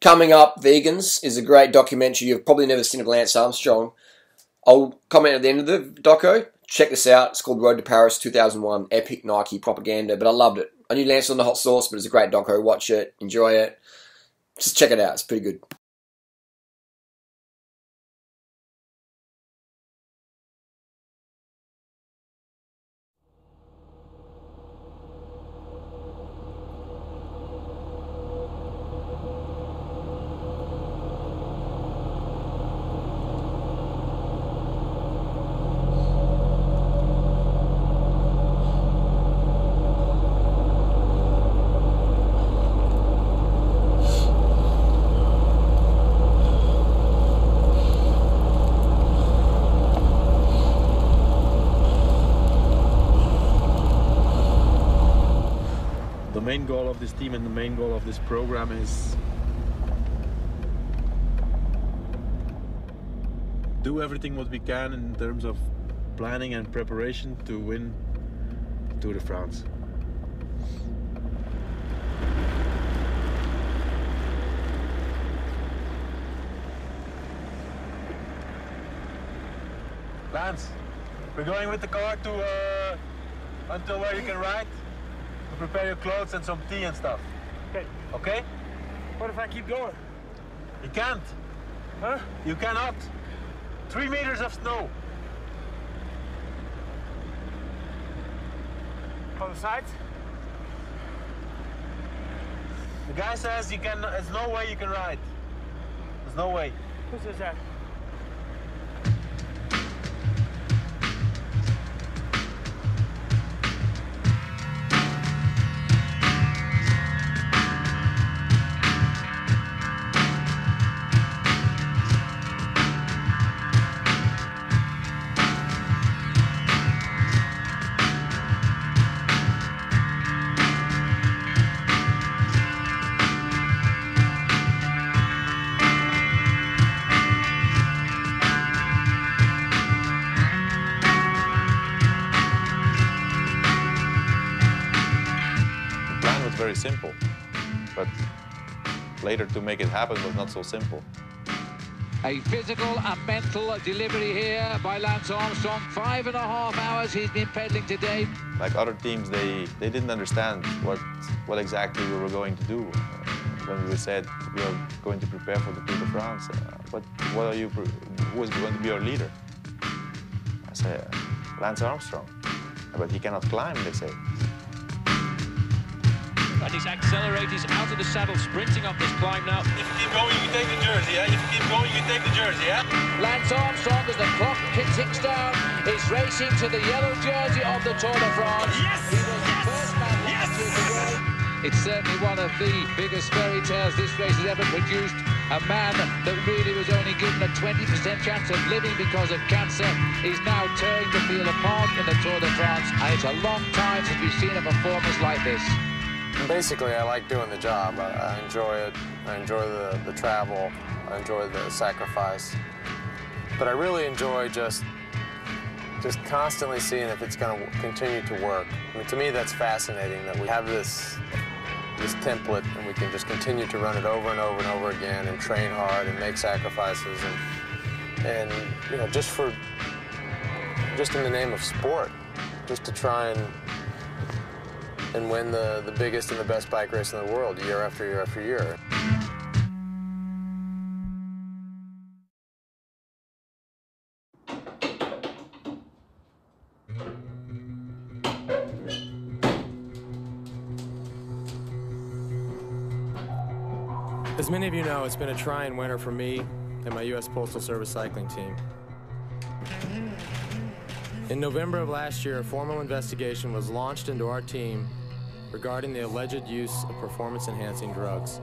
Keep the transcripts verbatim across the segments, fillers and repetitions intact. Coming Up Vegans is a great documentary. You've probably never seen of Lance Armstrong. I'll comment at the end of the doco. Check this out. It's called Road to Paris two thousand one, Epic Nike Propaganda, but I loved it. I knew Lance on the hot sauce, but it's a great doco. Watch it. Enjoy it. Just check it out. It's pretty good. The main goal of this team and the main goal of this program is do everything what we can in terms of planning and preparation to win Tour de France. Lance, we're going with the car to uh, until where you can ride. Prepare your clothes and some tea and stuff. Okay. Okay? What if I keep going? You can't. Huh? You cannot. Three meters of snow. On the sides? The guy says you can, there's no way you can ride. There's no way. Who says that? Simple, but later to make it happen was not so simple. A physical and mental delivery here by Lance Armstrong. Five and a half hours he's been pedaling today. Like other teams, they, they didn't understand what, what exactly we were going to do. Uh, when we said we are going to prepare for the Tour de France, uh, but what are you, who is going to be our leader? I say, uh, Lance Armstrong. But he cannot climb, they say. And he's accelerated, he's out of the saddle, sprinting up this climb now. If you keep going, you take the jersey, yeah? If you keep going, you take the jersey, yeah? Lance Armstrong, as the clock ticks down, is racing to the yellow jersey of the Tour de France. Yes! He was the first man last year to win. It's certainly one of the biggest fairy tales this race has ever produced. A man that really was only given a twenty percent chance of living because of cancer is now tearing the field apart in the Tour de France. And it's a long time since we've seen a performance like this. Basically, I like doing the job. I, I enjoy it. I enjoy the, the travel. I enjoy the sacrifice. But I really enjoy just, just constantly seeing if it's going to continue to work. I mean, to me, that's fascinating that we have this, this template and we can just continue to run it over and over and over again and train hard and make sacrifices and, and you know, just for, just in the name of sport, just to try and. and win the, the biggest and the best bike race in the world year after year after year. As many of you know, it's been a trying winter for me and my U S Postal Service cycling team. In November of last year, a formal investigation was launched into our team regarding the alleged use of performance-enhancing drugs.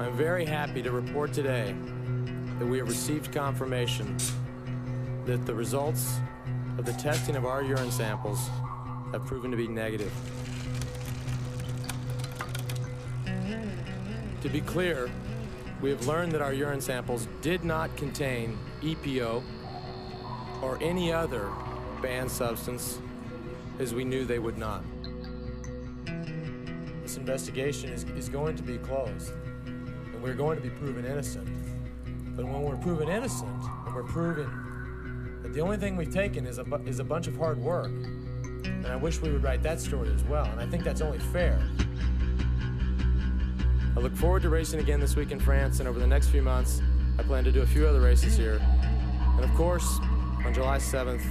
I'm very happy to report today that we have received confirmation that the results of the testing of our urine samples have proven to be negative. To be clear, we have learned that our urine samples did not contain E P O or any other banned substance, as we knew they would not. This investigation is, is going to be closed, and we're going to be proven innocent. But when we're proven innocent, and we're proven that the only thing we've taken is a, bu is a bunch of hard work, and I wish we would write that story as well, and I think that's only fair. I look forward to racing again this week in France, and over the next few months, I plan to do a few other races here. And of course, on July seventh,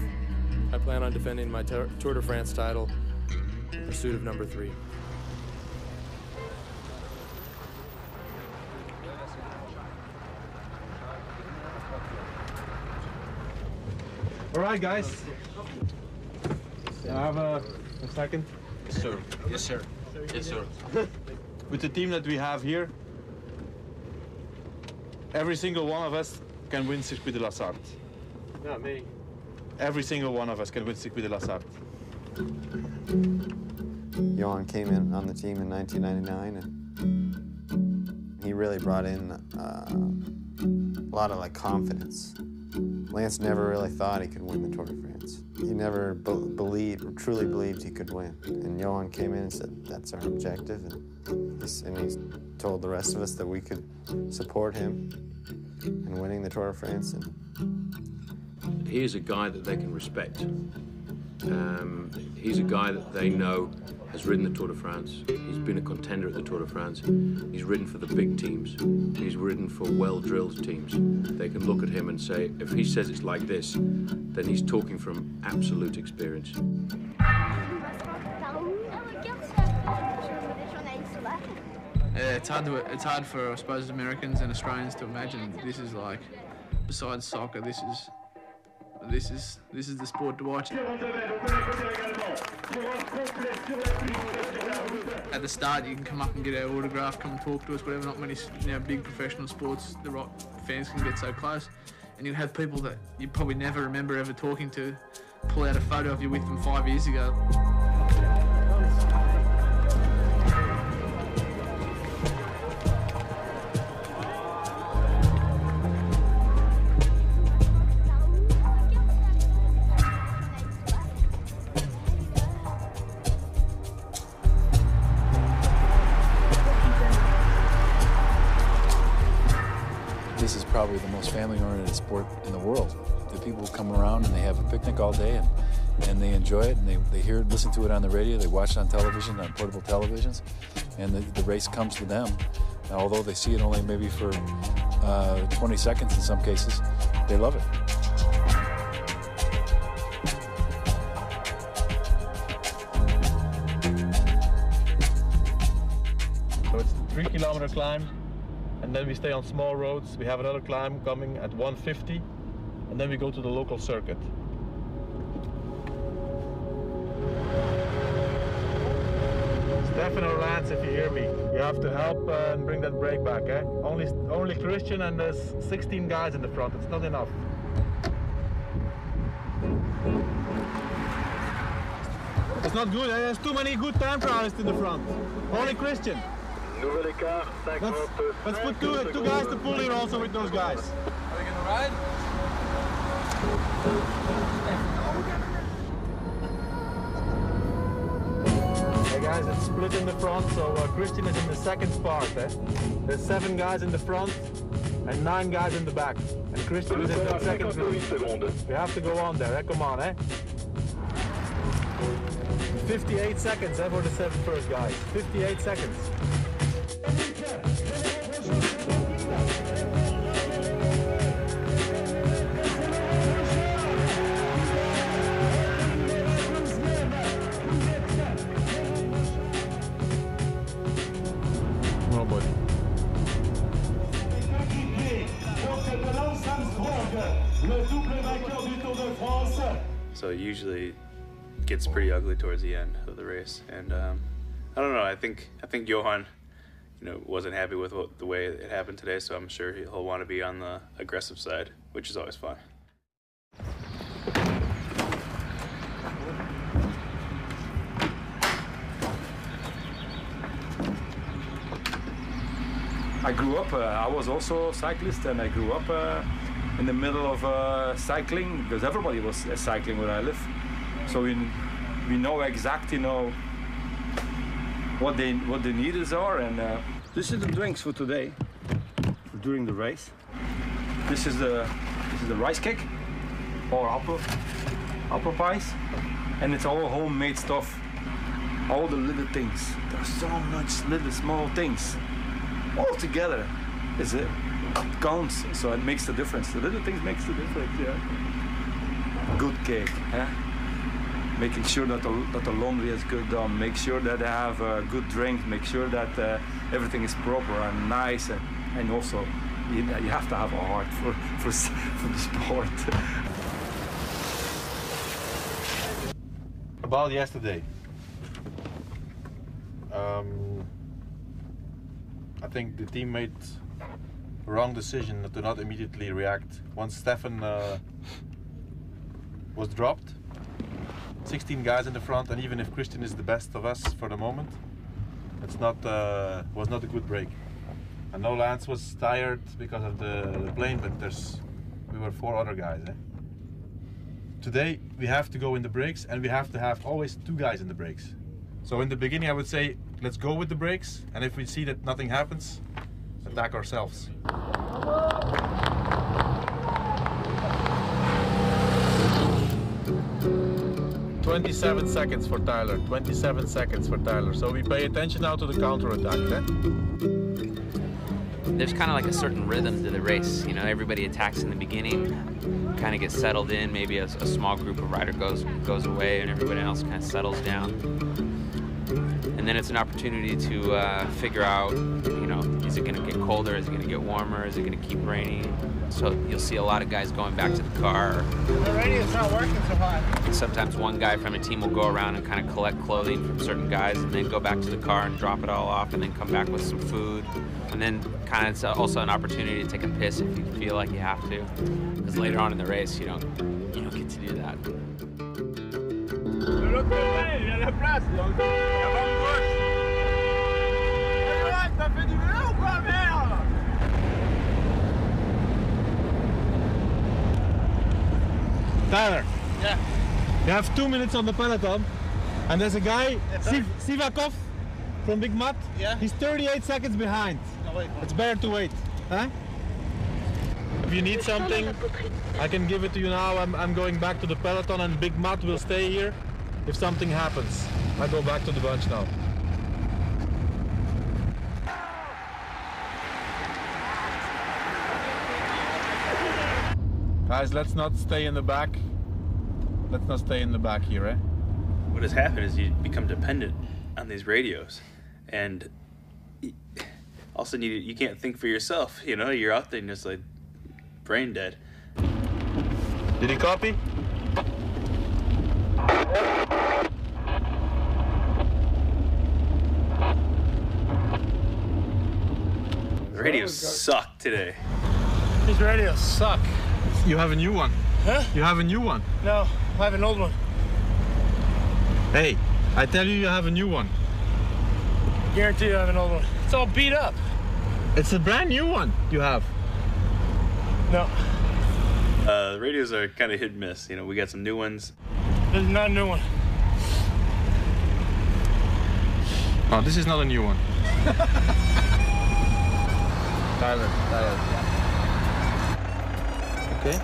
I plan on defending my Tour de France title in pursuit of number three. All right, guys. I have a, a second. Yes, sir. Yes, sir. Yes, sir. With the team that we have here, every single one of us can win Circuit de la Sarthe. Not me. Every single one of us can win Circuit de la Sarthe. Johan came in on the team in nineteen ninety-nine, and he really brought in uh, a lot of like confidence. Lance never really thought he could win the Tour de France. He never be believed, truly believed he could win. And Johan came in and said, "That's our objective," and he, and he told the rest of us that we could support him in winning the Tour de France. And he is a guy that they can respect. Um, he's a guy that they know has ridden the Tour de France. He's been a contender at the Tour de France. He's ridden for the big teams. He's ridden for well-drilled teams. They can look at him and say, if he says it's like this, then he's talking from absolute experience. It's hard to, it's hard for, I suppose, Americans and Australians to imagine this is like, besides soccer, this is This is, this is the sport to watch. At the start, you can come up and get our autograph, come and talk to us, whatever. Not many you know, big professional sports, the rock fans can get so close. And you'll have people that you probably never remember ever talking to pull out a photo of you with them five years ago. Probably the most family-oriented sport in the world. The people come around and they have a picnic all day and, and they enjoy it and they, they hear it, listen to it on the radio, they watch it on television, on portable televisions, and the, the race comes to them. Now, although they see it only maybe for uh, twenty seconds in some cases, they love it. So it's a three kilometer climb. And then we stay on small roads. We have another climb coming at one fifty, and then we go to the local circuit. Stefano, Lance, if you hear me, you have to help uh, and bring that brake back, eh? Only, only Christian, and there's sixteen guys in the front. It's not enough. It's not good, eh? There's too many good time trials in the front. Only Christian. Let's, let's put two, two guys to pull in also with those guys. Are we gonna ride? Hey guys, it's split in the front, so uh, Christian is in the second part. Eh? There's seven guys in the front and nine guys in the back. And Christian is in the second group. We have to go on there, eh? Come on, eh? fifty-eight seconds eh, for the seven first guys. fifty-eight seconds. So it usually gets pretty ugly towards the end of the race, and um, I don't know. I think I think Johan, you know, wasn't happy with what, the way it happened today. So I'm sure he'll want to be on the aggressive side, which is always fun. I grew up. Uh, I was also a cyclist, and I grew up uh, in the middle of uh, cycling because everybody was uh, cycling where I live. So we, we know exactly, you know, what they what the needles are. And uh, this is the drinks for today, for during the race. This is the this is the rice cake or apple apple pies, and it's all homemade stuff. All the little things. There's so much little small things. All together, is it counts. So it makes the difference. The little things makes the difference. Yeah. Good cake. Huh? Making sure that the, that the laundry is good done, make sure that they have a good drink, make sure that uh, everything is proper and nice, and, and also you, you have to have a heart for, for, for the sport. About yesterday, um, I think the team made the wrong decision to not immediately react. Once Stefan uh, was dropped, sixteen guys in the front, and even if Christian is the best of us for the moment, it's not uh, was not a good break. I know Lance was tired because of the, the plane, but there's we were four other guys. Eh? Today we have to go in the breaks, and we have to have always two guys in the breaks. So in the beginning, I would say let's go with the breaks, and if we see that nothing happens, attack ourselves. twenty-seven seconds for Tyler, twenty-seven seconds for Tyler. So we pay attention now to the counterattack. Eh? There's kind of like a certain rhythm to the race. You know, everybody attacks in the beginning, kind of gets settled in. Maybe a, a small group of riders goes, goes away and everybody else kind of settles down. And then it's an opportunity to uh, figure out, you know, is it going to get colder? Is it going to get warmer? Is it going to keep raining? So you'll see a lot of guys going back to the car. The radio's not working so hot. Sometimes one guy from a team will go around and kind of collect clothing from certain guys and then go back to the car and drop it all off and then come back with some food. And then kind of it's also an opportunity to take a piss if you feel like you have to. Because later on in the race, you don't, you don't get to do that. Tyler, yeah. You have two minutes on the peloton, and there's a guy, Siv Sivakov from Big Mat. Yeah. He's thirty-eight seconds behind. No, wait, it's better to wait. Huh? If you need something, I can give it to you now. I'm, I'm going back to the peloton, and Big Mat will stay here. If something happens, I go back to the bunch now. Guys, let's not stay in the back. Let's not stay in the back here, eh? What has happened is you become dependent on these radios, and also you, you can't think for yourself. You know, you're out there and just like brain dead. Did he copy? The radios suck today. These radios suck. You have a new one. Huh? You have a new one. No, I have an old one. Hey, I tell you, you have a new one. I guarantee you I have an old one. It's all beat up. It's a brand new one you have. No. Uh, the radios are kind of hit and miss. You know, we got some new ones. This is not a new one. Oh, this is not a new one. Tyler, Tyler. Okay.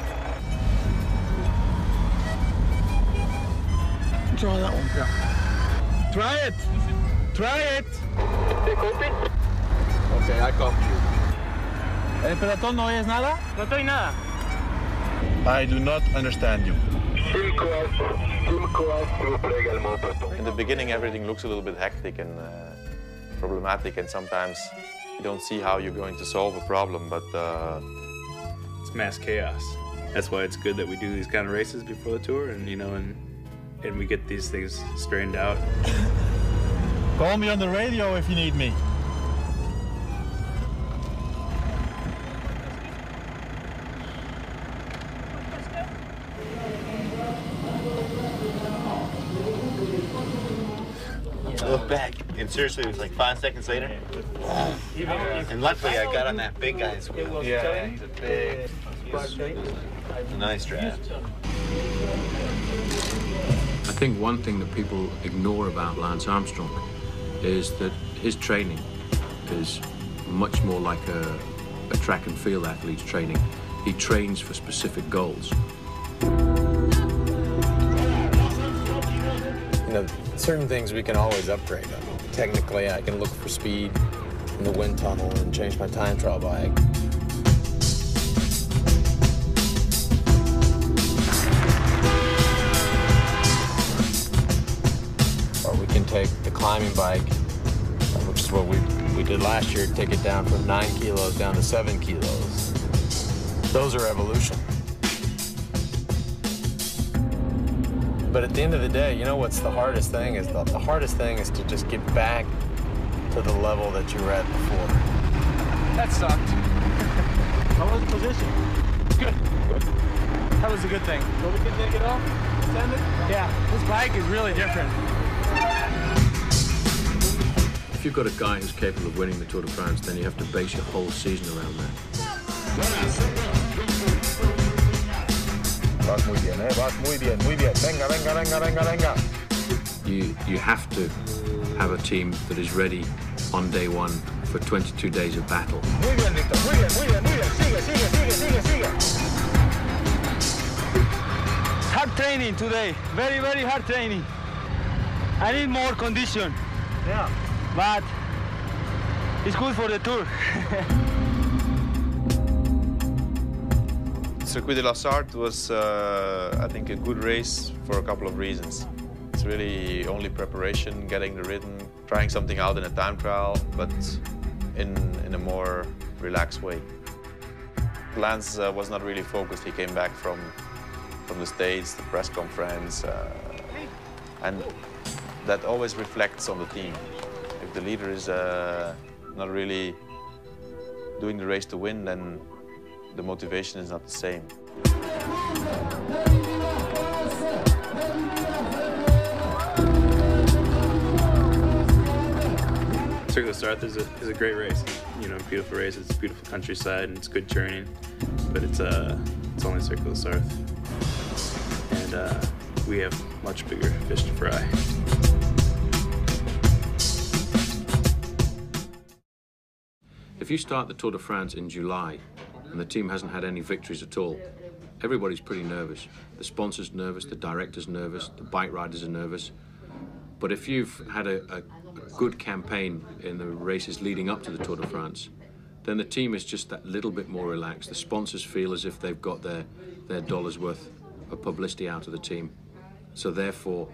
Try that one. Yeah. Try it. Try it. They copy? Okay, I copy you. El pelotón no oyes nada? No estoy nada. I do not understand you. In the beginning, everything looks a little bit hectic and uh, problematic, and sometimes you don't see how you're going to solve a problem, but. Uh, Mass chaos. That's why it's good that we do these kind of races before the tour, and you know, and and we get these things strained out. Call me on the radio if you need me. I look back, and seriously, it was like five seconds later. And luckily, I got on that big guy's wheel. Yeah, he's a big. Nice draft. I think one thing that people ignore about Lance Armstrong is that his training is much more like a, a track and field athlete's training. He trains for specific goals. You know, certain things we can always upgrade on. Technically, I can look for speed in the wind tunnel and change my time trial bike. Or we can take the climbing bike, which is what we, we did last year, take it down from nine kilos down to seven kilos. Those are evolution. But at the end of the day, you know what's the hardest thing is the, the hardest thing is to just get back to the level that you were at before. That sucked. How was the position? Good. That was a good thing. Well, we can take it off? Send it? Yeah. This bike is really different. If you've got a guy who's capable of winning the Tour de France, then you have to base your whole season around that. Muy bien, eh? Vas muy bien, muy bien. Venga, venga, venga, venga, venga. You, you have to have a team that is ready on day one for twenty-two days of battle. Muy bien, Victor. Muy bien, muy bien, muy bien. Sigue, sigue, sigue, sigue, sigue. Hard training today. Very, very hard training. I need more condition. Yeah. But it's good for the tour. Circuit de la Sarthe was, uh, I think, a good race for a couple of reasons. It's really only preparation, getting the rhythm, trying something out in a time trial, but in, in a more relaxed way. Lance uh, was not really focused. He came back from, from the States, the press conference, uh, and that always reflects on the team. If the leader is uh, not really doing the race to win, then the motivation is not the same. Circuit de la Sarthe is a, is a great race. You know, beautiful race. It's beautiful countryside and it's good training. But it's uh, it's only Circuit de la Sarthe, and uh, we have much bigger fish to fry. If you start the Tour de France in July, and the team hasn't had any victories at all, everybody's pretty nervous. The sponsor's nervous, the director's nervous, the bike riders are nervous. But if you've had a, a, a good campaign in the races leading up to the Tour de France, then the team is just that little bit more relaxed. The sponsors feel as if they've got their, their dollar's worth of publicity out of the team. So therefore,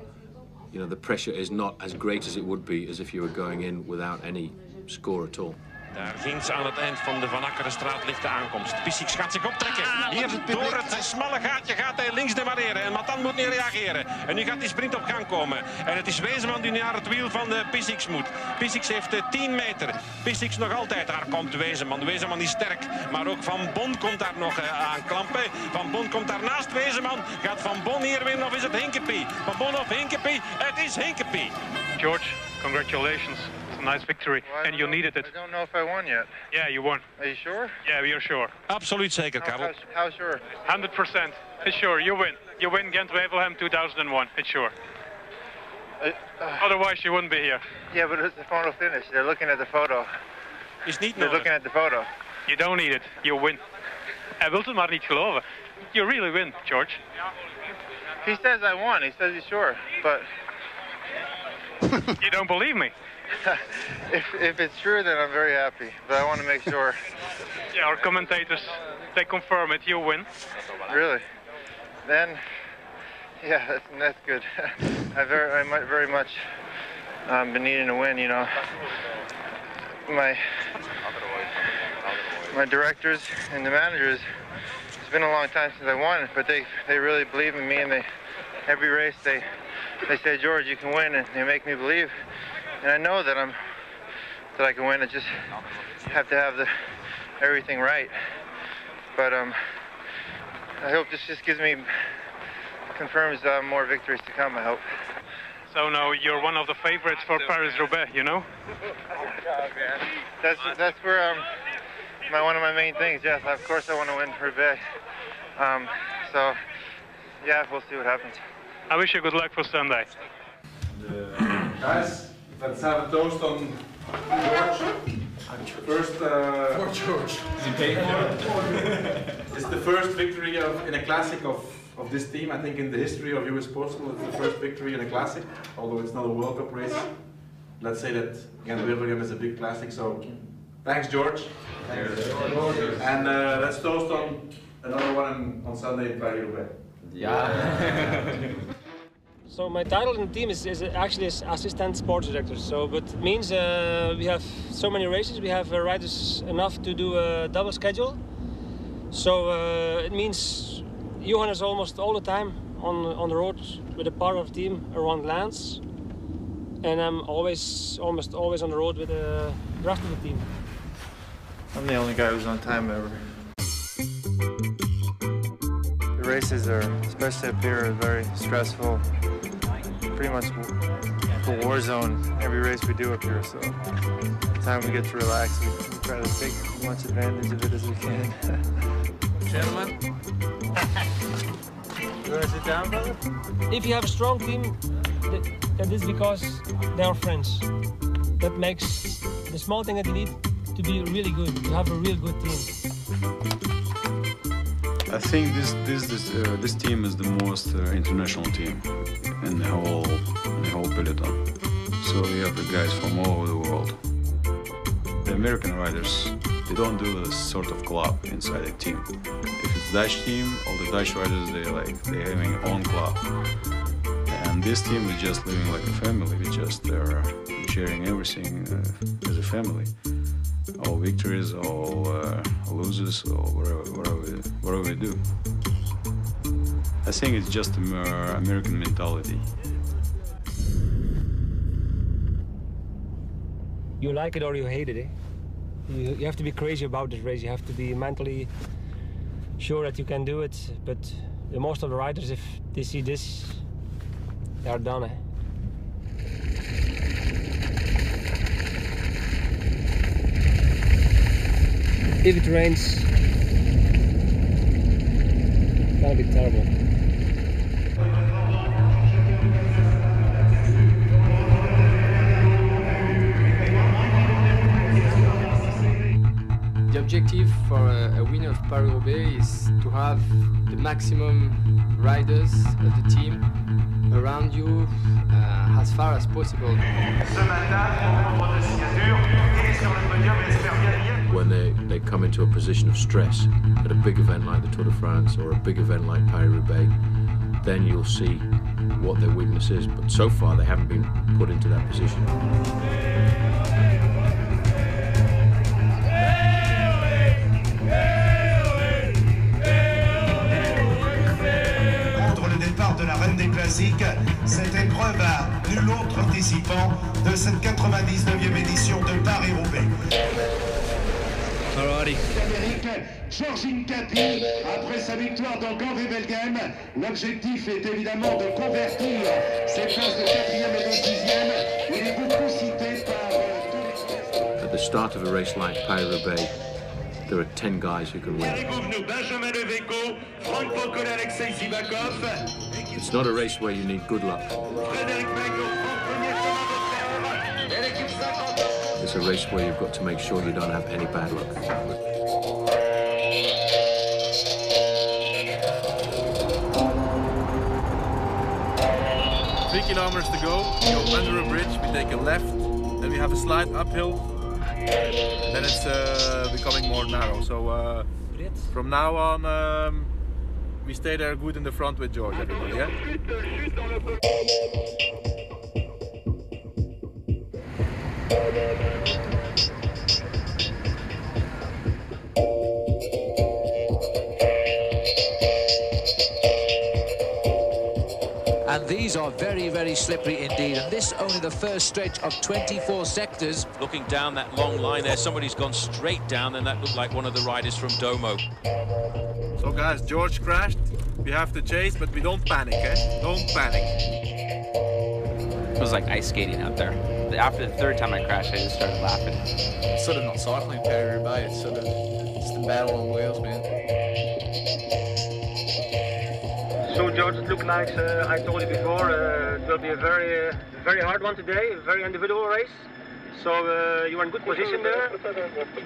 you know, the pressure is not as great as it would be as if you were going in without any score at all. Daar ginds aan het eind van de Van Akkerenstraat ligt de aankomst. Pissiks gaat zich optrekken. Hier door het smalle gaatje gaat hij links demareren. En Matan moet niet reageren. En nu gaat die sprint op gang komen. En het is Wezenman die naar het wiel van Pissiks moet. Pissiks heeft tien meter. Pissiks nog altijd. Daar komt Wezenman. Wezenman is sterk. Maar ook Van Bon komt daar nog aan klampen. Van Bon komt daarnaast. Wezenman gaat Van Bon hier winnen. Of is het Hincapie? Van Bon of Hincapie? Het is Hincapie. George, congratulations. Nice victory, well, and you needed it. I don't know if I won yet. Yeah, you won. Are you sure? Yeah, we are sure. Absoluut zeker, Karel. How, how sure? one hundred percent. It's sure. You win. You win Gent-Wevelgem two thousand one. It's sure. Uh, uh, Otherwise, you wouldn't be here. Yeah, but it's the photo finish. They're looking at the photo. Is niet They're nodig. Looking at the photo. You don't need it. You win. Hij wil het maar niet geloven. You really win, George. He says I won. He says he's sure, but you don't believe me. if, if it's true, then I'm very happy, but I want to make sure. Yeah, our commentators, they confirm it, you win. Really? Then, yeah, that's, that's good. I very, I very much um, been needing to win, you know. My, my directors and the managers, it's been a long time since I won, but they, they really believe in me, and they, every race they, they say, George, you can win, and they make me believe. And I know that I'm, that I can win. I just have to have the everything right. But um, I hope this just gives me, confirms uh, more victories to come. I hope. So now you're one of the favorites for Paris-Roubaix, you know. That's that's where um, my one of my main things. Yes, of course I want to win Roubaix. Um, so yeah, we'll see what happens. I wish you good luck for Sunday. Guys. Let's have a toast on George. First, uh, for George. It's the first victory of, in a classic of, of this team. I think in the history of U S Postal, it's the first victory in a classic, although it's not a World Cup race. Let's say that Gent-Wevelgem is a big classic, so thanks, George. Thanks. And uh, let's toast on another one on Sunday in Paris-Roubaix. Yeah. So my title in the team is, is actually as assistant sports director. So, but it means uh, we have so many races, we have uh, riders enough to do a double schedule. So uh, it means Johan is almost all the time on on the road with a part of the team around Lance, and I'm always almost always on the road with the rest of the team. I'm the only guy who's on time ever. The races are, especially up here, are very stressful. Pretty much a war zone every race we do up here, so the time we get to relax, we try to take as much advantage of it as we can. Gentlemen, you want to sit down, brother? If you have a strong team, that is because they are friends. That makes the small thing that you need to be really good, to have a real good team. I think this this this, uh, this team is the most uh, international team in the whole in the whole peloton. So we have the guys from all over the world. The American riders, they don't do this sort of club inside a team. If it's Dutch team, all the Dutch riders they like they having own club. And this team is just living like a family. We just they're sharing everything uh, as a family. All victories, all uh, losses, or whatever, whatever, we, whatever we do. I think it's just uh, American mentality. You like it or you hate it, eh? You, you have to be crazy about this race. You have to be mentally sure that you can do it. But the most of the riders, if they see this, they are done, eh? If it rains, it's gonna be terrible. The objective for a, a winner of Paris-Roubaix is to have the maximum riders of the team around you uh, as far as possible. When they, they come into a position of stress at a big event like the Tour de France or a big event like Paris-Roubaix, then you'll see what their weakness is. But so far, they haven't been put into that position. Contre le départ de la Reine des Classiques, cette épreuve a nul autre participant de cette quatre-vingt-dix-neuvième édition de Paris-Roubaix. L'Amérique, George Hincapie, après sa victoire dans Gent-Wevelgem, l'objectif est évidemment de convertir ses places de quatrième et de sixième. Il est beaucoup cité par tous les. At the start of a race like Paris-Roubaix, there are ten guys who can win. It's not a race where you need good luck. It's a race where you've got to make sure you don't have any bad luck. Three kilometers to go, we go under a bridge, we take a left, then we have a slight uphill, and then it's uh, becoming more narrow. So uh, from now on, um, we stay there good in the front with George, everybody, yeah? And these are very, very slippery indeed. And this only the first stretch of twenty-four sectors. Looking down that long line there, somebody's gone straight down, and that looked like one of the riders from Domo. So guys, George crashed. We have to chase, but we don't panic, eh? Don't panic. It was like ice skating out there. After the third time I crashed, I just started laughing. It's sort of not cycling Paris-Roubaix, it's sort of just a battle on wheels, man. So George, it looks like uh, I told you before, uh, it will be a very, uh, very hard one today, a very individual race. So uh, you are in good position there.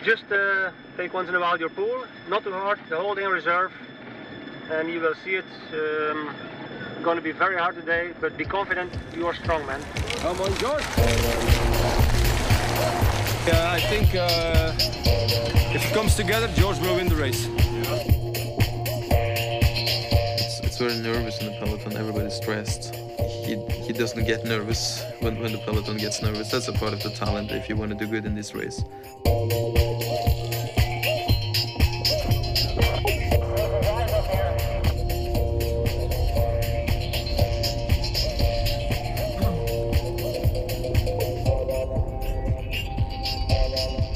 Just uh, take once in a while your pool, not too hard, the whole day in reserve, and you will see it. Um, it's going to be very hard today, but be confident. You are strong, man. Come on, George. Yeah, I think uh, if it comes together, George will win the race. Very nervous in the peloton, everybody's stressed. He, he doesn't get nervous when, when the peloton gets nervous. That's a part of the talent if you want to do good in this race.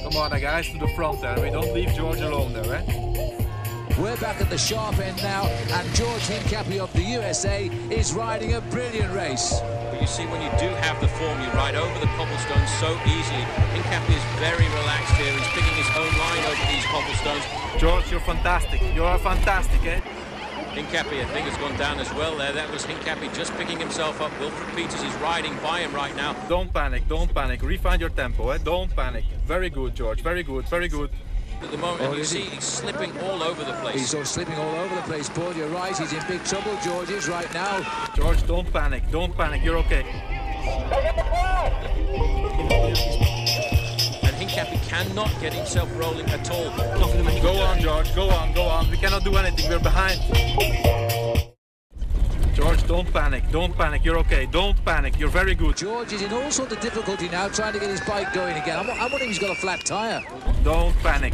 Come on, guys, to the front there. We don't leave George alone there, eh? We're back at the sharp end now, and George Hincapie of the U S A is riding a brilliant race. But you see, when you do have the form, you ride over the cobblestones so easily. Hincapie is very relaxed here. He's picking his own line over these cobblestones. George, you're fantastic. You're fantastic, eh? Hincapie, I think, has gone down as well there. That was Hincapie just picking himself up. Wilfried Peeters is riding by him right now. Don't panic, don't panic. Refine your tempo, eh? Don't panic. Very good, George. Very good, very good. At the moment, oh, and you see he's slipping all over the place. He's all slipping all over the place, Paul. You're right, he's in big trouble, George is right now. George, don't panic, don't panic, you're okay. And Hincapie cannot get himself rolling at all. Go on, George, go on, go on. We cannot do anything, we're behind. George, don't panic, don't panic, you're okay, don't panic, you're very good. George is in all sorts of difficulty now, trying to get his bike going again. I'm, I'm wondering if he's got a flat tyre. Don't panic,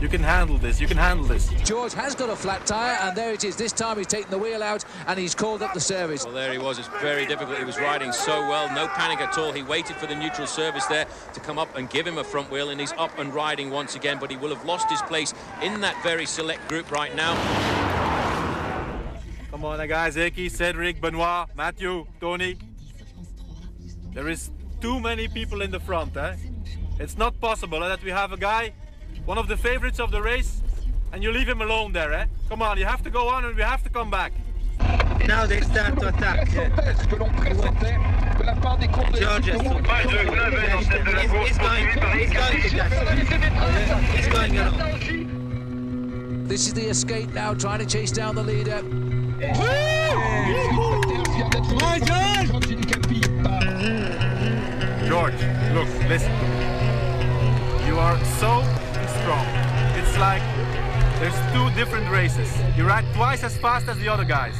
you can handle this, you can handle this. George has got a flat tyre, and there it is. This time he's taken the wheel out, and he's called up the service. Well, there he was, it's very difficult, he was riding so well, no panic at all. He waited for the neutral service there to come up and give him a front wheel, and he's up and riding once again, but he will have lost his place in that very select group right now. Come on, guys, Eki, Cedric, Benoit, Matthew, Tony. There is too many people in the front, eh? It's not possible eh, that we have a guy, one of the favorites of the race, and you leave him alone there, eh? Come on, you have to go on and we have to come back. Now they start to attack. George is going, going along. This is the escape now, trying to chase down the leader. Woo! My God! George, look, listen. You are so strong. It's like there's two different races. You ride twice as fast as the other guys.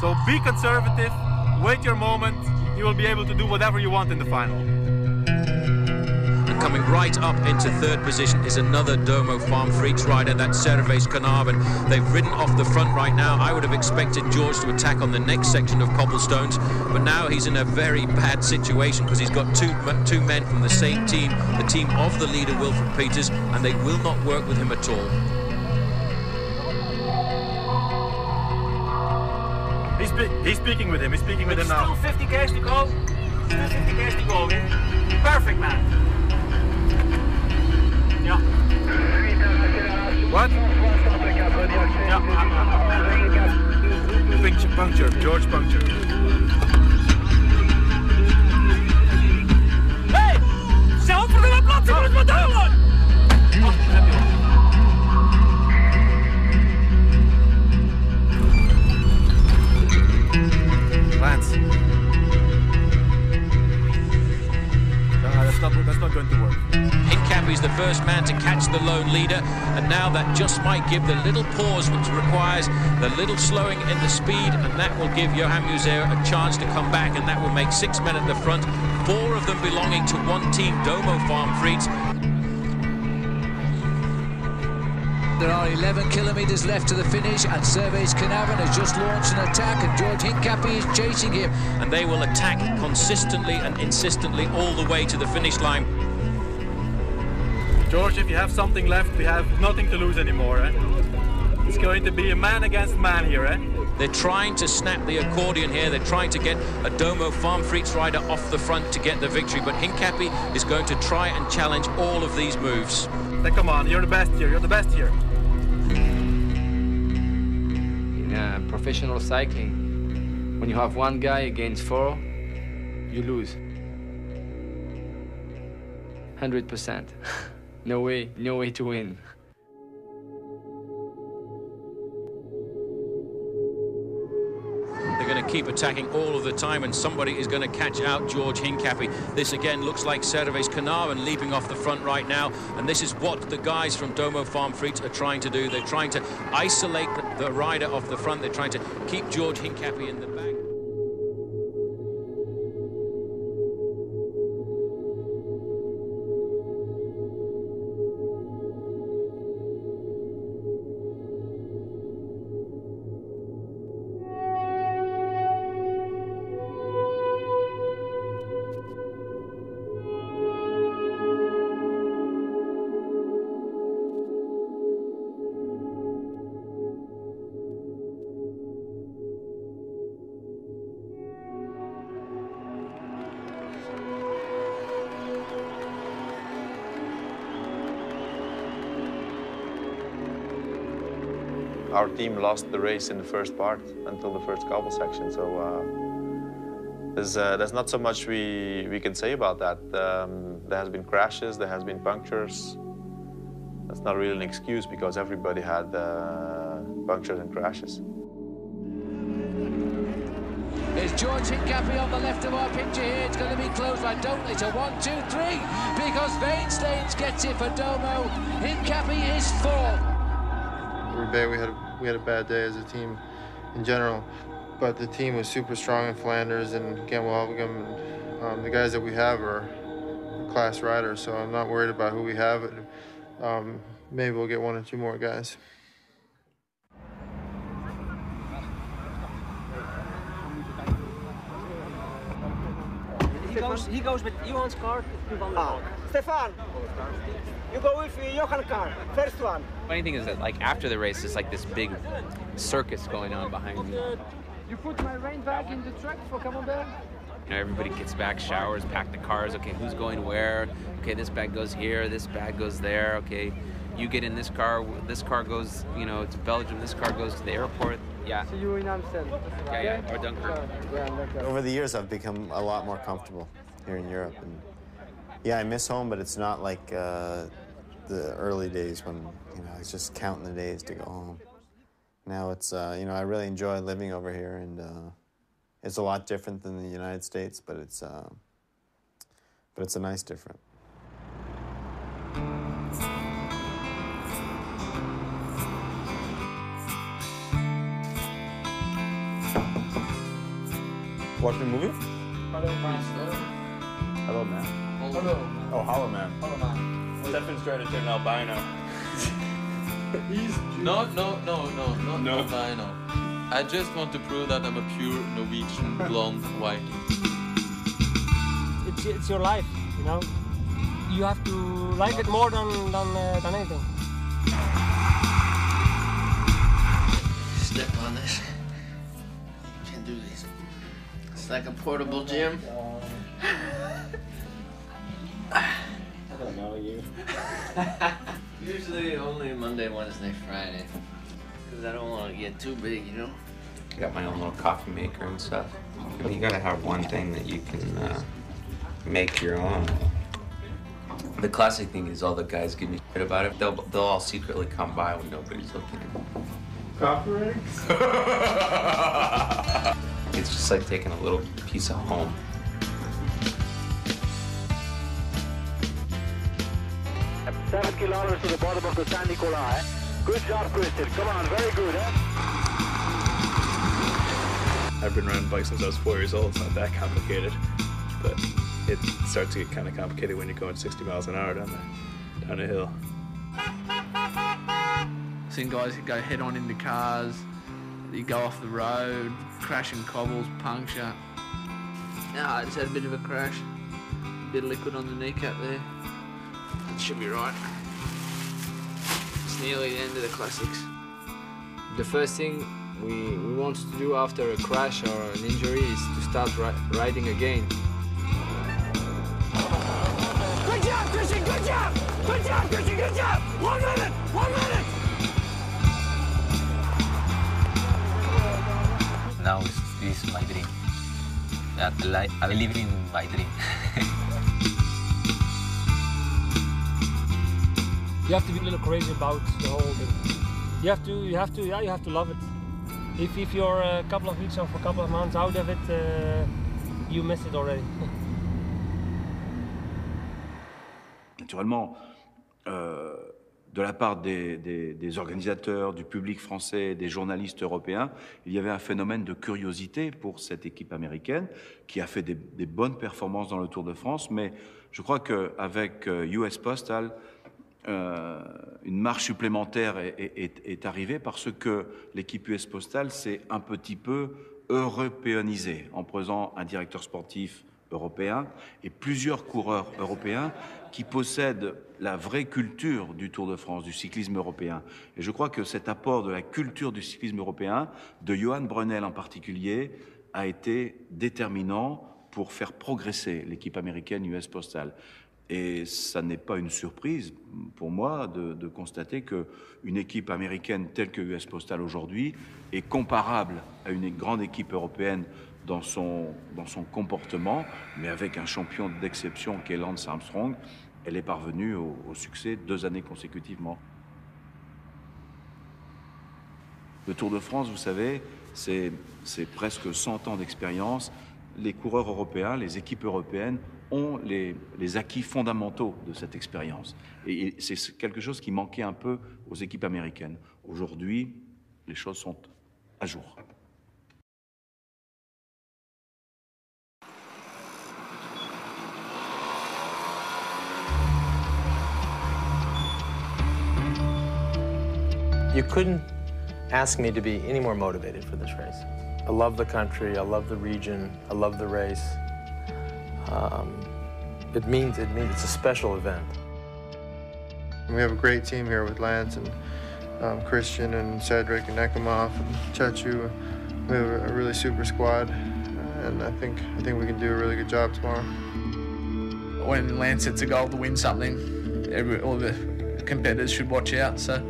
So be conservative, wait your moment, you will be able to do whatever you want in the final. Coming right up into third position is another Domo Farm Frites rider, that's Servais Knaven. They've ridden off the front right now. I would have expected George to attack on the next section of cobblestones, but now he's in a very bad situation because he's got two, two men from the same team, the team of the leader, Wilfried Peeters, and they will not work with him at all. He's, spe he's speaking with him, he's speaking with him now. Still fifty Ks to go, still fifty Ks to go. Perfect, man. Yeah. What? Yeah. Puncture, puncture, George puncture. Hey! J'ai repris la plante, c'est pour le moteur, là! Oh, très bien. The first man to catch the lone leader, and now that just might give the little pause which requires the little slowing in the speed, and that will give Johan Bruyneel a chance to come back, and that will make six men at the front, four of them belonging to one team, Domo Farm Frites. There are eleven kilometres left to the finish, and Servais Knaven has just launched an attack, and George Hincapie is chasing him. And they will attack consistently and insistently all the way to the finish line. George, if you have something left, we have nothing to lose anymore, eh? It's going to be a man against man here, eh? They're trying to snap the accordion here. They're trying to get a Domo Farm Frites rider off the front to get the victory, but Hincapie is going to try and challenge all of these moves. Now, come on, you're the best here, you're the best here. uh, professional cycling. When you have one guy against four, you lose. one hundred percent. No way, no way to win. They're going to keep attacking all of the time, and somebody is going to catch out George Hincapie. This again looks like Servais Knaven leaping off the front right now, and this is what the guys from Domo Farm Frites are trying to do. They're trying to isolate the rider off the front. They're trying to keep George Hincapie in the back. Our team lost the race in the first part until the first cobble section, so uh, there's, uh, there's not so much we, we can say about that. Um, there has been crashes, there has been punctures. That's not really an excuse because everybody had uh, punctures and crashes. It's George Hincapie on the left of our picture here. It's going to be close line, don't it? A one, two, three, because Veensteens gets it for Domo. Hincapie is four. Roubaix, we had a, we had a bad day as a team in general, but the team was super strong in Flanders and Gent-Wevelgem. Um, the guys that we have are class riders, so I'm not worried about who we have. Um, maybe we'll get one or two more guys. He goes, he goes with Johan's car to Van der Poel. Stefan, you go with Johan's car, first one. Funny thing is that, like, after the race, it's like this big circus going on behind me. You put my rain bag in the truck for Kauberg? You know, everybody gets back, showers, pack the cars. Okay, who's going where? Okay, this bag goes here, this bag goes there. Okay, you get in this car, this car goes, you know, to Belgium, this car goes to the airport. Yeah. See you in Amstel. Yeah, yeah, or Dunkirk. Over the years, I've become a lot more comfortable here in Europe. And yeah, I miss home, but it's not like uh, the early days when, you know, I was just counting the days to go home. Now it's, uh, you know, I really enjoy living over here, and uh, it's a lot different than the United States, but it's, uh, but it's a nice different. Watch the movie? Hello, man. Hello, man. Hello. Oh, hello, man. Hello, man. Stefan's trying to turn albino. He's no, no, no, no, not no. albino. I just want to prove that I'm a pure Norwegian blonde Viking. It's, it's your life, you know? You have to like it more than, than, uh, than anything. Step on this. You can't do this. It's like a portable gym. I don't know you. Usually only Monday, Wednesday, Friday. Because I don't want to get too big, you know? I got my own little coffee maker and stuff. I mean, you gotta have one thing that you can uh, make your own. The classic thing is all the guys give me shit about it. They'll, they'll all secretly come by when nobody's looking. Coffee rigs? It's just like taking a little piece of home. Seven kilometers to the bottom of the San Nicolas. Good job, Christian. Come on, very good, eh? I've been riding bikes since I was four years old. It's not that complicated, but it starts to get kind of complicated when you're going sixty miles an hour down the, down the hill. I've seen guys who go head-on into cars. You go off the road, crashing cobbles, puncture. No, I just had a bit of a crash. A bit of liquid on the kneecap there. That should be right. It's nearly the end of the classics. The first thing we, we want to do after a crash or an injury is to start ri riding again. Good job, Christian! Good job! Good job, Christian! Good job! One minute! One minute! now this, this is my dream. That li- I live in my dream. You have to be a little crazy about the whole thing. You have to, you have to, yeah, you have to love it. If if you're a couple of weeks or for a couple of months out of it, uh, you miss it already. Naturellement, euh, de la part des, des, des organisateurs, du public français, des journalistes européens, il y avait un phénomène de curiosité pour cette équipe américaine qui a fait des, des bonnes performances dans le Tour de France. Mais je crois qu'avec U S Postal, euh, une marche supplémentaire est, est, est arrivée parce que l'équipe U S Postal s'est un petit peu européanisée en posant un directeur sportif européen et plusieurs coureurs européens qui possèdent la vraie culture du Tour de France, du cyclisme européen. Et je crois que cet apport de la culture du cyclisme européen, de Johan Bruyneel en particulier, a été déterminant pour faire progresser l'équipe américaine U S Postal. Et ça n'est pas une surprise pour moi de, de constater qu'une équipe américaine telle que U S Postal aujourd'hui est comparable à une grande équipe européenne dans son, dans son comportement, mais avec un champion d'exception qui est Lance Armstrong, elle est parvenue au, au succès deux années consécutivement. Le Tour de France, vous savez, c'est presque cent ans d'expérience. Les coureurs européens, les équipes européennes ont les, les acquis fondamentaux de cette expérience. Et c'est quelque chose qui manquait un peu aux équipes américaines. Aujourd'hui, les choses sont à jour. You couldn't ask me to be any more motivated for this race. I love the country, I love the region, I love the race. Um, it means, it means it's a special event. We have a great team here with Lance and um, Christian and Cedric and Ekimov and Chechu. We have a really super squad, and I think, I think we can do a really good job tomorrow. When Lance hits a goal to win something, every, all the competitors should watch out. So.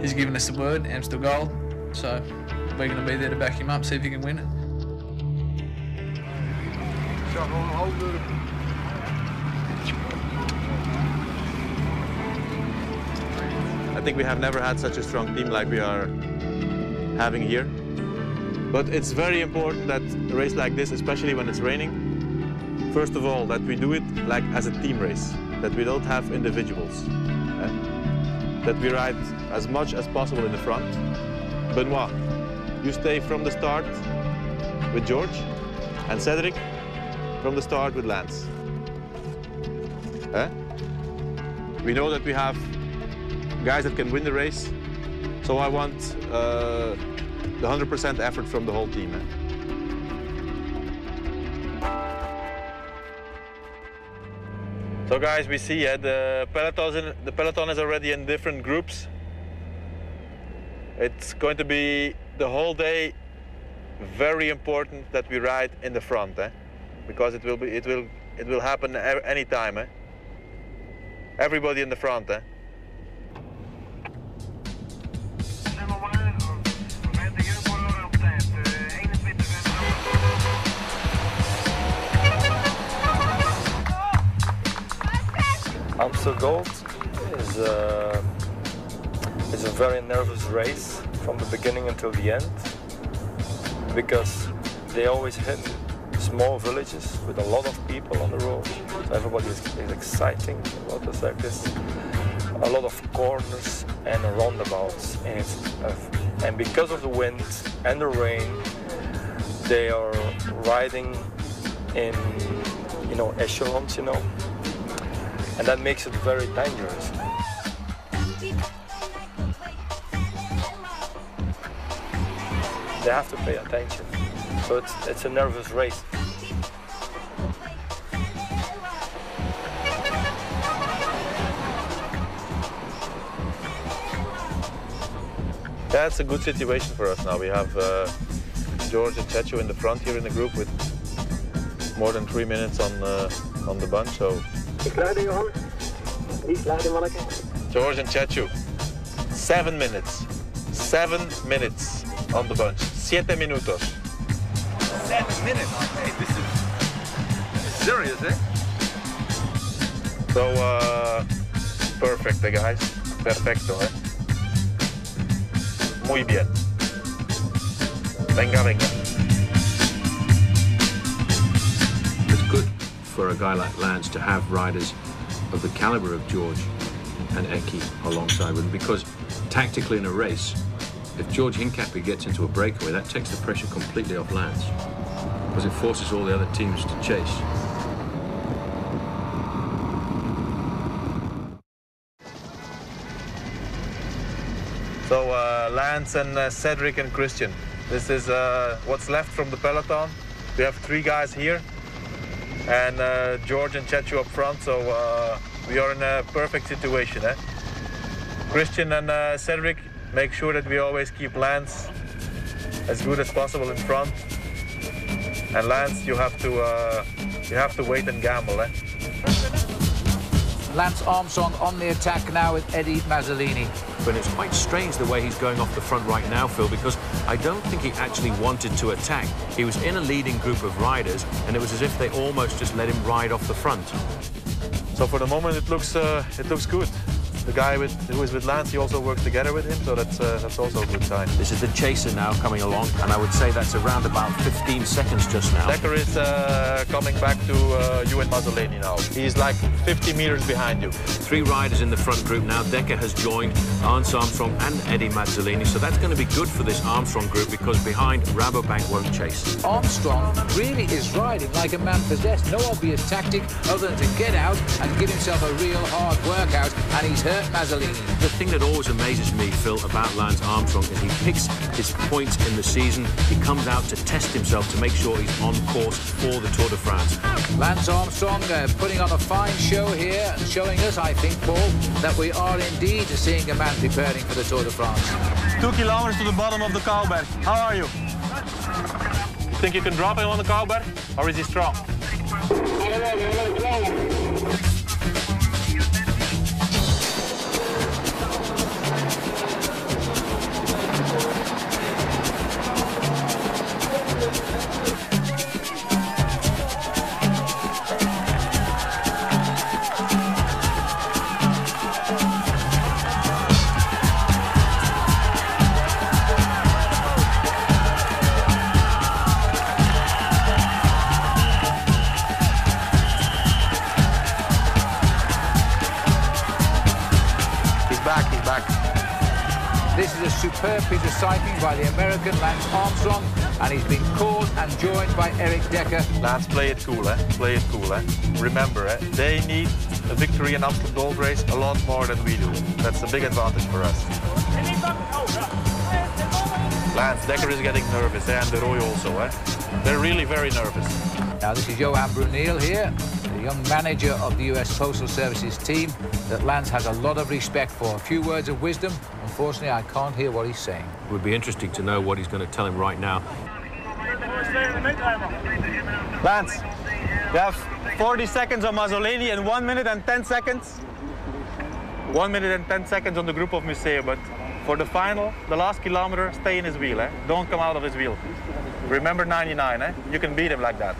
He's given us the word, Amstel Gold, so we're going to be there to back him up, see if he can win it. I think we have never had such a strong team like we are having here. But it's very important that a race like this, especially when it's raining, first of all, that we do it like as a team race, that we don't have individuals. That we ride as much as possible in the front. Benoit, you stay from the start with George, and Cedric from the start with Lance. Eh? We know that we have guys that can win the race, so I want uh, the one hundred percent effort from the whole team. Eh? So guys, we see yeah, the, peloton, the peloton is already in different groups. It's going to be the whole day very important that we ride in the front, eh? Because it will be, it will, it will happen any time. Eh? Everybody in the front. Eh? Amstel Gold is a, is a very nervous race from the beginning until the end, because they always hit small villages with a lot of people on the road. So everybody is, is exciting about this like this. A lot of corners and roundabouts, and, it's, and because of the wind and the rain, they are riding in, you know, echelons, you know. And that makes it very dangerous. They have to pay attention. So it's, it's a nervous race. That's a good situation for us now. We have uh, George and Chechu in the front here in the group with more than three minutes on, uh, on the bunch. So. Ik leidde, Johan. Ik leidde, manneke. George en Chechu. Seven minutes. Seven minutes on the bunch. Siete minutos. seven minutes. Hey, this is, this is serious, eh? So, uh, perfect, guys. Perfecto, eh? Muy bien. Venga, venga. It's good for a guy like Lance to have riders of the caliber of George and Eki alongside with him, because tactically in a race, if George Hincapie gets into a breakaway, that takes the pressure completely off Lance, because it forces all the other teams to chase. So uh, Lance and uh, Cedric and Christian, this is uh, what's left from the peloton. We have three guys here, and uh, George and Chechu up front, so uh, we are in a perfect situation. Eh? Christian and uh, Cedric, make sure that we always keep Lance as good as possible in front. And Lance, you have to, uh, you have to wait and gamble. Eh? Lance Armstrong on the attack now with Eddie Mazzolini. But it's quite strange the way he's going off the front right now, Phil, because I don't think he actually wanted to attack. He was in a leading group of riders, and it was as if they almost just let him ride off the front. So for the moment, it looks uh, it looks good. The guy with, who is with Lance, he also works together with him, so that's uh, that's also a good sign. This is the chaser now coming along, and I would say that's around about fifteen seconds just now. Dekker is uh, coming back to uh, you and Mazzolini now. He's like fifty meters behind you. Three riders in the front group now. Dekker has joined Lance Armstrong and Eddie Mazzolini, so that's going to be good for this Armstrong group, because behind, Rabobank won't chase. Armstrong really is riding like a man possessed. No obvious tactic other than to get out and give himself a real hard workout, and he's hurt Mazzolini. The thing that always amazes me, Phil, about Lance Armstrong is he picks his points in the season. He comes out to test himself to make sure he's on course for the Tour de France. Lance Armstrong uh, putting on a fine show here, showing us, I think, Paul, that we are indeed seeing a man preparing for the Tour de France. Two kilometers to the bottom of the Kauberg. How are you? You think you can drop him on the Kauberg, or is he strong? Superb piece of cycling by the American Lance Armstrong, and he's been called and joined by Erik Dekker. Lance, play it cool, eh? Play it cool, eh? Remember, eh? They need a victory in Amstel Gold race a lot more than we do. That's a big advantage for us. Lance, Dekker is getting nervous, eh? And De Roy also, eh? They're really very nervous. Now, this is Johan Bruyneel here, the young manager of the U S Postal Services team that Lance has a lot of respect for. A few words of wisdom. Unfortunately, I can't hear what he's saying. It would be interesting to know what he's going to tell him right now. Lance, you have forty seconds on Mazzolini and one minute and ten seconds. one minute and ten seconds on the group of Museo, but for the final, the last kilometer, stay in his wheel, eh? Don't come out of his wheel. Remember ninety-nine, eh? You can beat him like that.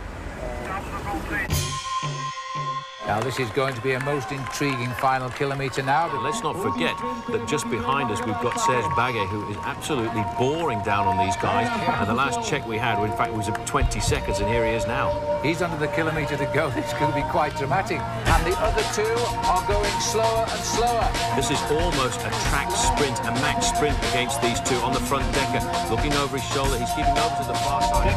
Now, this is going to be a most intriguing final kilometre now. But let's not forget that just behind us, we've got Serge Baguet, who is absolutely boring down on these guys. And the last check we had, in fact, was twenty seconds, and here he is now. He's under the kilometre to go. This could be quite dramatic. And the other two are going slower and slower. This is almost a track sprint, a max sprint against these two on the front. Dekker looking over his shoulder. He's keeping over to the far side.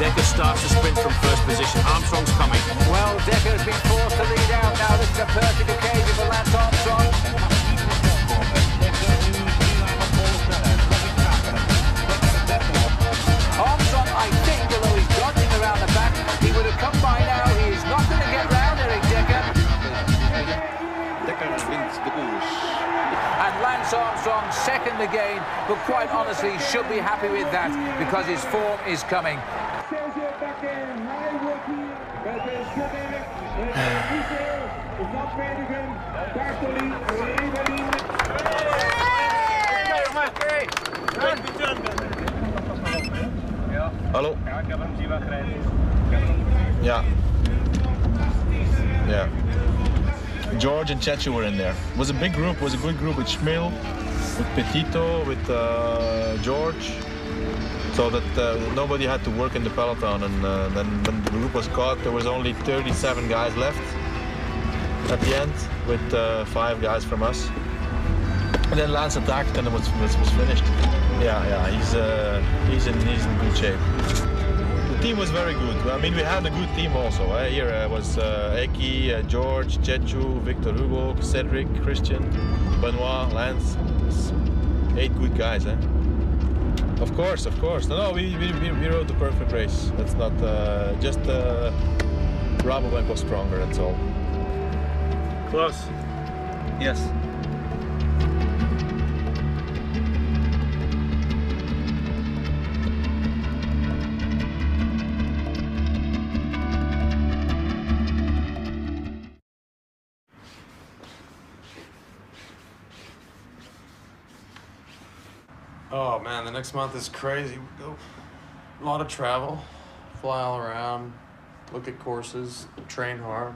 Dekker starts the sprint from first position. Armstrong's coming. Well, Dekker has been forced to lead out now. This is a perfect occasion for Lance Armstrong. Armstrong, I think, although he's dodging around the back, he would have come by now. He is not going to get round Erik Dekker. Dekker wins the course. And Lance Armstrong second again, but quite honestly should be happy with that, because his form is coming. Hallo? Ja, ik heb hem zien wat rijden. Ja. Yeah. George and Chechu were in there. It was a big group, it was a good group with Schmil, with Petito, with uh, George. So that uh, nobody had to work in the peloton, and uh, then when the group was caught, there was only thirty-seven guys left at the end, with uh, five guys from us. And then Lance attacked, and it was, was, was finished. Yeah, yeah, he's uh, he's in he's in good shape. The team was very good. I mean, we had a good team also. Eh? Here uh, was uh, Eki, uh, George, Chechu, Victor Hugo, Cedric, Christian, Benoit, Lance. Eight good guys. Eh? Of course, of course. No, no, we, we, we rode the perfect race. That's not uh, just uh, Rabobank was stronger, that's all. Klaus? Yes. Oh man, the next month is crazy. We go a lot of travel, fly all around, look at courses, train hard.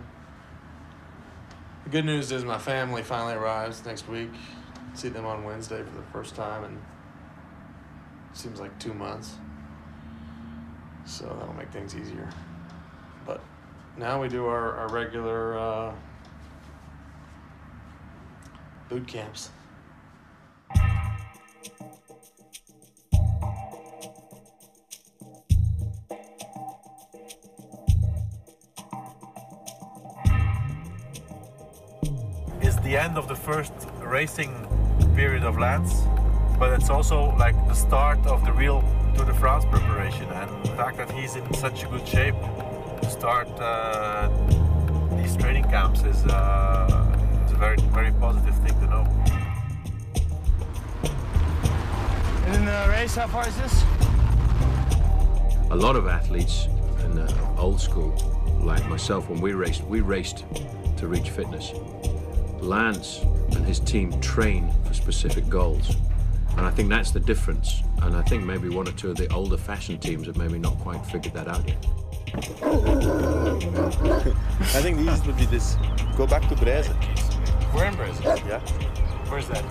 The good news is my family finally arrives next week. See them on Wednesday for the first time in seems like two months. So that'll make things easier. But now we do our, our regular uh, boot camps. The end of the first racing period of Lance, but it's also like the start of the real Tour de France preparation, and the fact that he's in such a good shape to start uh, these training camps is uh, it's a very, very positive thing to know. And in the race, how far is this? A lot of athletes in the old school, like myself, when we raced, we raced to reach fitness. Lance and his team train for specific goals, and I think that's the difference, and I think maybe one or two of the older fashioned teams have maybe not quite figured that out yet. I think the easiest would be this. Go back to Breze. We're in Breze? Yeah. Where's that?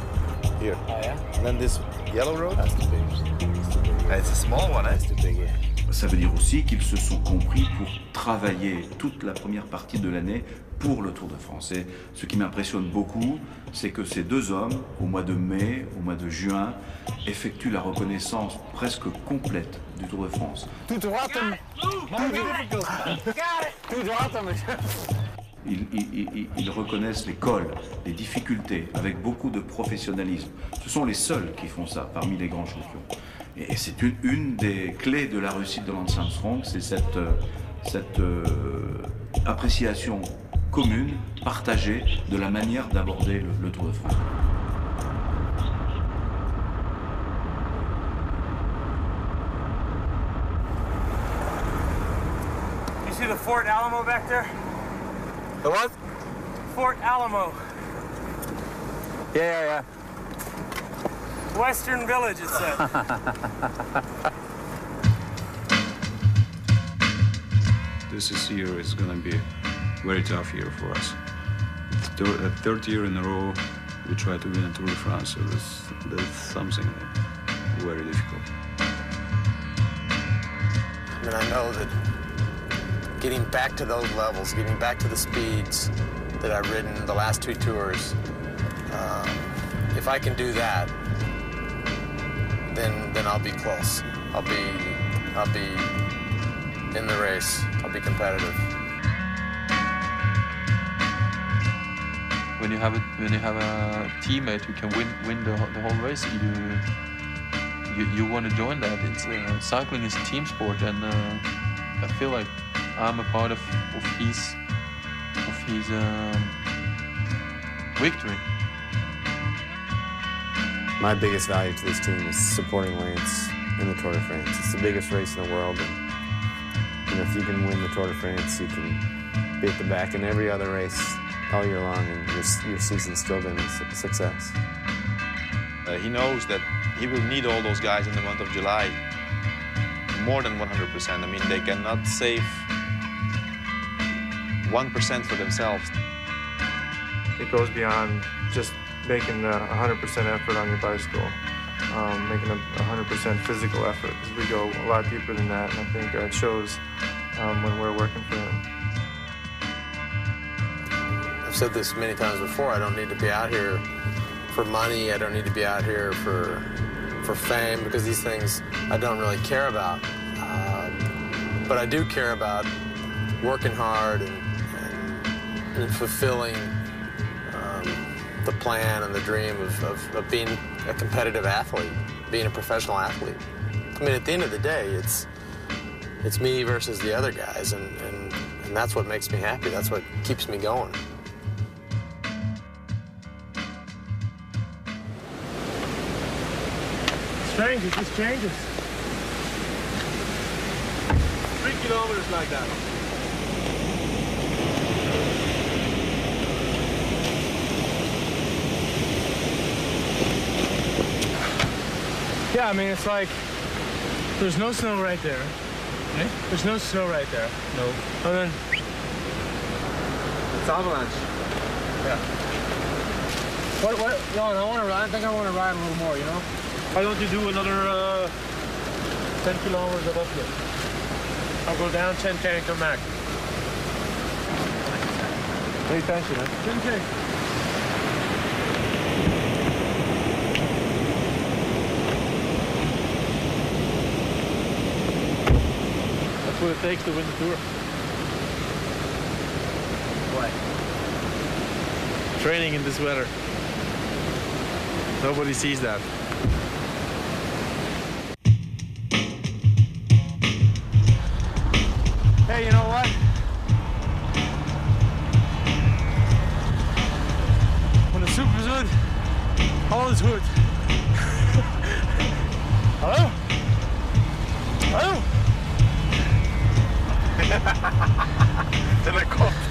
Here. Oh, yeah? And then this yellow road? That's too big. It's a small one, eh? That's too big, yeah. Ça veut dire aussi qu'ils se sont compris pour travailler toute la première partie de l'année pour le Tour de France. Et ce qui m'impressionne beaucoup, c'est que ces deux hommes, au mois de mai, au mois de juin, effectuent la reconnaissance presque complète du Tour de France. Ils, ils, ils reconnaissent les cols, les difficultés, avec beaucoup de professionnalisme. Ce sont les seuls qui font ça parmi les grands champions. Et c'est une, une des clés de la réussite de Lance Armstrong, c'est cette, cette euh, appréciation commune, partagée, de la manière d'aborder le, le Tour de France. You see the Fort Alamo back there? The what? Fort Alamo. Yeah, yeah, yeah. Western Village, it said. This is year is going to be a very tough year for us. It's the third year in a row we try to win a Tour de France, so that's, that's something very difficult. I mean, I know that getting back to those levels, getting back to the speeds that I've ridden the last two tours, um, if I can do that, Then, then I'll be close. I'll be, I'll be in the race. I'll be competitive. When you have a, when you have a teammate who can win, win the, the whole race, you, you, you want to join that. It's uh, cycling is a team sport, and uh, I feel like I'm a part of, of his, of his um, victory. My biggest value to this team is supporting Lance in the Tour de France. It's the biggest race in the world, and And if you can win the Tour de France, you can be at the back in every other race all year long, and your, your season's still going to be a success. Uh, he knows that he will need all those guys in the month of July, more than one hundred percent. I mean, they cannot save one percent for themselves. It goes beyond just making a one hundred percent effort on your bicycle, um, making a one hundred percent physical effort. We go a lot deeper than that, and I think it shows um, when we're working for him. I've said this many times before, I don't need to be out here for money, I don't need to be out here for, for fame, because these things I don't really care about. Uh, but I do care about working hard and, and, and fulfilling um, the plan and the dream of, of, of being a competitive athlete, being a professional athlete. I mean, at the end of the day, it's, it's me versus the other guys, and, and, and that's what makes me happy. That's what keeps me going. Strange, it just changes. Three kilometers like that. Yeah, I mean, it's like, there's no snow right there. Eh? There's no snow right there. No. And then... It's avalanche. Yeah. What, what, John, I want to ride, I think I want to ride a little more, you know? Why don't you do another uh, ten kilometers of uplift? I'll go down ten K and come back. Hey, thank you, man. ten K. That's what it takes to win the Tour. What? Training in this weather. Nobody sees that. Hey, you know what? When the soup is good, all is good. Hello? Hello? Then I coughed.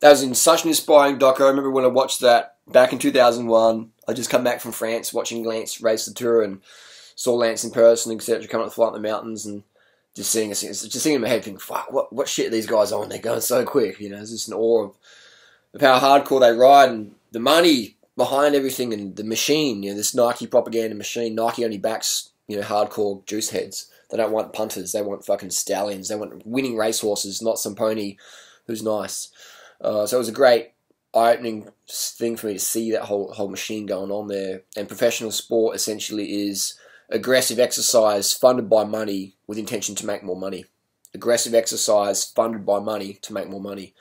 That was in such an inspiring doco. I remember when I watched that back in two thousand one. I just come back from France watching Lance race the Tour and saw Lance in person, et cetera, coming up the flight in the mountains and just seeing us, just seeing in my head, thinking, fuck, what, what shit are these guys on? They're going so quick, you know. It's just an awe of, of how hardcore they ride and the money behind everything and the machine, you know, this Nike propaganda machine. Nike only backs, you know, hardcore juice heads. They don't want punters. They want fucking stallions. They want winning racehorses, not some pony who's nice. Uh, so it was a great eye-opening thing for me to see that whole whole machine going on there. And professional sport essentially is aggressive exercise funded by money with intention to make more money. Aggressive exercise funded by money to make more money.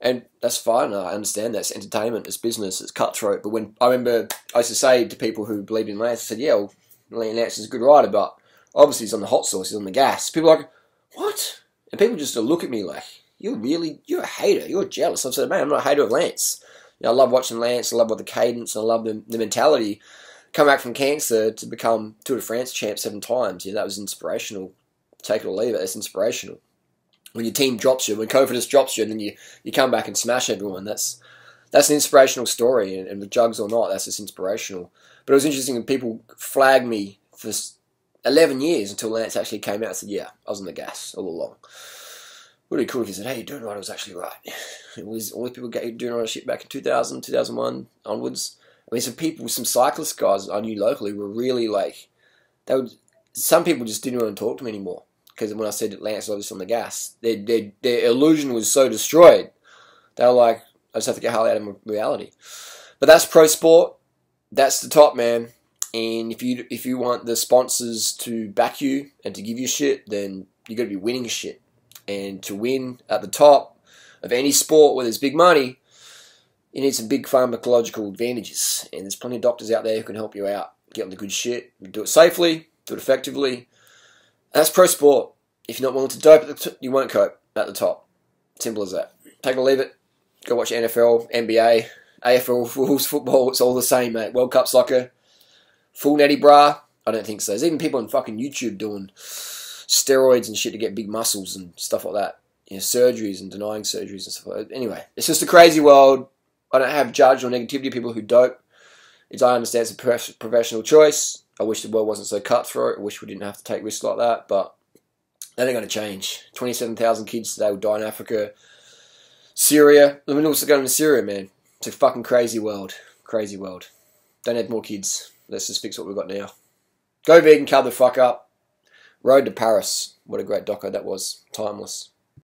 And that's fine. I understand that's entertainment, it's business, it's cutthroat. But when I remember I used to say to people who believed in Lance, I said, yeah, well, Lance is a good rider, but obviously he's on the hot sauce, he's on the gas. People are like, what? And people just look at me like, you're really, you're a hater, you're jealous. I've said, man, I'm not a hater of Lance. You know, I love watching Lance, I love what the cadence, and I love the, the mentality. Come back from cancer to become Tour de France champ seven times. You know, that was inspirational. Take it or leave it, that's inspirational. When your team drops you, when confidence drops you, and then you, you come back and smash everyone, that's that's an inspirational story. And, and with jugs or not, that's just inspirational. But it was interesting when people flagged me for eleven years until Lance actually came out and said, yeah, I was on the gas all along. Would be cool if he said, hey, you're doing right, I was actually right. It was, all these people get doing right shit back in two thousand, two thousand one onwards. I mean, some people, some cyclist guys I knew locally were really like, they would, some people just didn't want to talk to me anymore. Because when I said that Lance was just on the gas, their, their, their illusion was so destroyed. They were like, I just have to get Harley out of my reality. But that's pro sport. That's the top, man. And if you if you want the sponsors to back you and to give you shit, then you've got to be winning shit. And to win at the top of any sport where there's big money, you need some big pharmacological advantages. And there's plenty of doctors out there who can help you out. Get on the good shit. Do it safely. Do it effectively. That's pro sport. If you're not willing to dope, at the t you won't cope at the top. Simple as that. Take or leave it. Go watch N F L, N B A, A F L, rules football. It's all the same, mate. World Cup soccer. Full netty bra. I don't think so. There's even people on fucking YouTube doing steroids and shit to get big muscles and stuff like that. You know, surgeries and denying surgeries and stuff like that. Anyway, it's just a crazy world. I don't have judge or negativity of people who dope. It's, I understand it's a professional choice. I wish the world wasn't so cutthroat. I wish we didn't have to take risks like that, but that ain't going to change. twenty-seven thousand kids today will die in Africa. Syria. I mean, what's going on in Syria, man? It's a fucking crazy world. Crazy world. Don't have more kids. Let's just fix what we've got now. Go vegan, cover the fuck up. Road to Paris. What a great doco that was. Timeless.